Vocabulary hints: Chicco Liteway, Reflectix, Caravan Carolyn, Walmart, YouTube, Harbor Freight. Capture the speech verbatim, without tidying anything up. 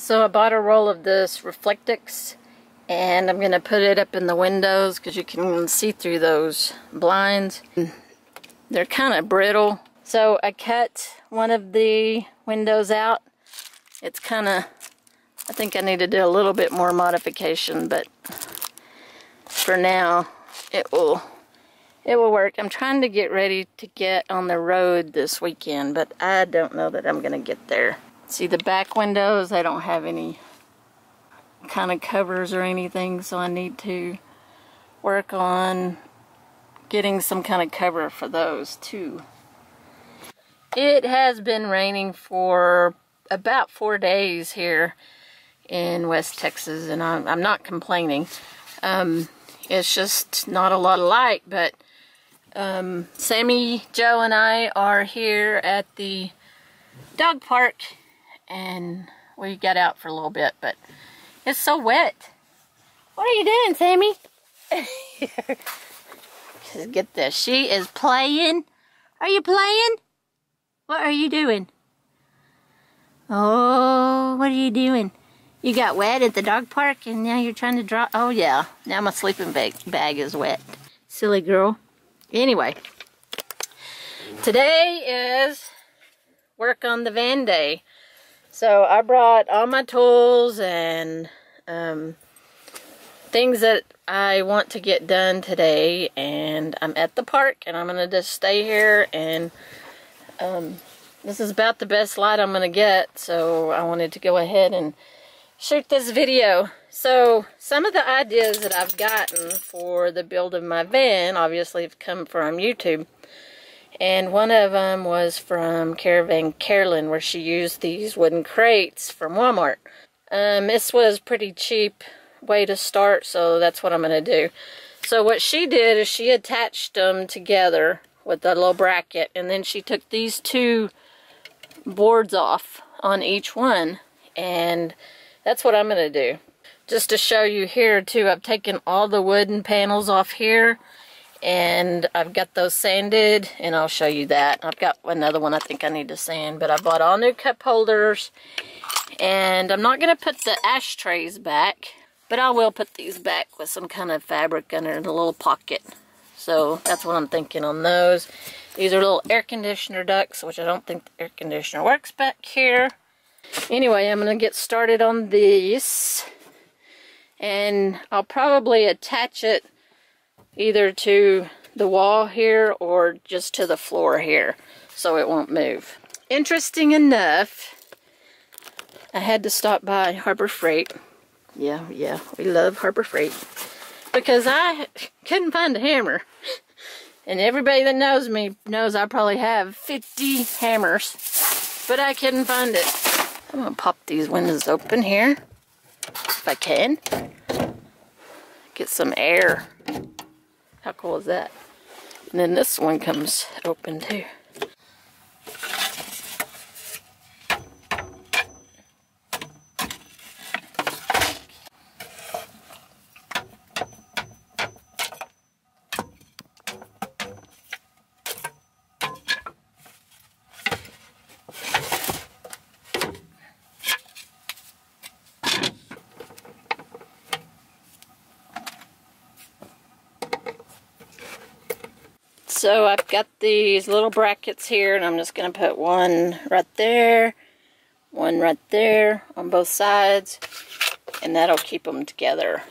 So I bought a roll of this Reflectix, and I'm going to put it up in the windows because you can see through those blinds. They're kind of brittle. So I cut one of the windows out. It's kind of, I think I need to do a little bit more modification, but for now it will, it will work. I'm trying to get ready to get on the road this weekend, but I don't know that I'm going to get there. See, the back windows, they don't have any kind of covers or anything, so I need to work on getting some kind of cover for those too. It has been raining for about four days here in West Texas, and I'm, I'm not complaining. Um, it's just not a lot of light, but um, Sammy, Joe, and I are here at the dog park, and we got out for a little bit, but it's so wet. What are you doing, Sammy? Get this. She is playing. Are you playing? What are you doing? Oh, what are you doing? You got wet at the dog park, and now you're trying to draw. Oh, yeah. Now my sleeping bag, bag is wet. Silly girl. Anyway, today is work on the van day. So I brought all my tools and um, things that I want to get done today, and I'm at the park, and I'm going to just stay here, and um, this is about the best light I'm going to get, so I wanted to go ahead and shoot this video. So some of the ideas that I've gotten for the build of my van obviously have come from YouTube. And one of them was from Caravan Carolyn, where she used these wooden crates from Walmart. Um, this was pretty cheap way to start, so that's what I'm going to do. So what she did is she attached them together with a little bracket, and then she took these two boards off on each one, and that's what I'm going to do. Just to show you here, too, I've taken all the wooden panels off here, and I've got those sanded, and I'll show you that. I've got another one I think I need to sand, but I bought all new cup holders, and I'm not going to put the ashtrays back, but I will put these back with some kind of fabric under in a little pocket. So that's what I'm thinking on those. These are little air conditioner ducts, which I don't think the air conditioner works back here. Anyway, I'm going to get started on these, and I'll probably attach it either to the wall here or just to the floor here, so it won't move. Interesting enough, I had to stop by Harbor Freight. Yeah, yeah, we love Harbor Freight, because I couldn't find a hammer. And everybody that knows me knows I probably have fifty hammers, but I couldn't find it. I'm gonna pop these windows open here, if I can. Get some air. How cool is that? And then this one comes open too. So I've got these little brackets here, and I'm just going to put one right there, one right there on both sides, and that'll keep them together.